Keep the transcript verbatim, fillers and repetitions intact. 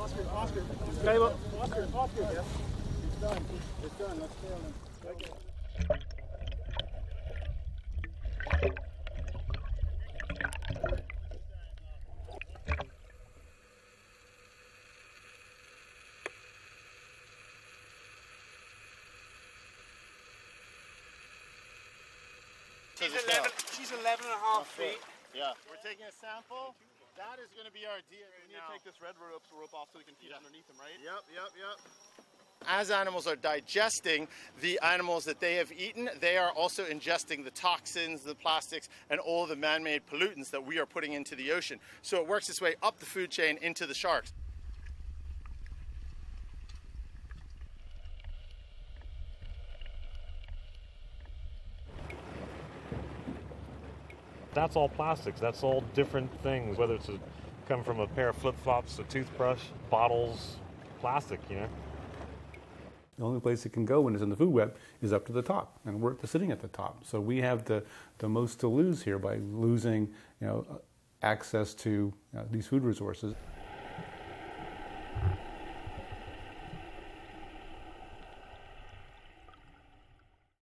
Oscar, Oscar, Oscar, Oscar, Oscar. Yeah. It's done. It's done. Let's tail him. Right there. She's eleven, she's eleven and a half feet. Yeah. We're taking a sample. That is going to be our D N A. We need to take this red rope, rope off so we can feed yeah. underneath them, right? Yep, yep, yep. As animals are digesting the animals that they have eaten, they are also ingesting the toxins, the plastics, and all the man-made pollutants that we are putting into the ocean. So it works its way up the food chain into the sharks. That's all plastics, that's all different things, whether it's a, come from a pair of flip-flops, a toothbrush, bottles, plastic, you know. The only place it can go when it's in the food web is up to the top, and we're sitting at the top. So we have the, the most to lose here by losing, you know, access to uh, these food resources.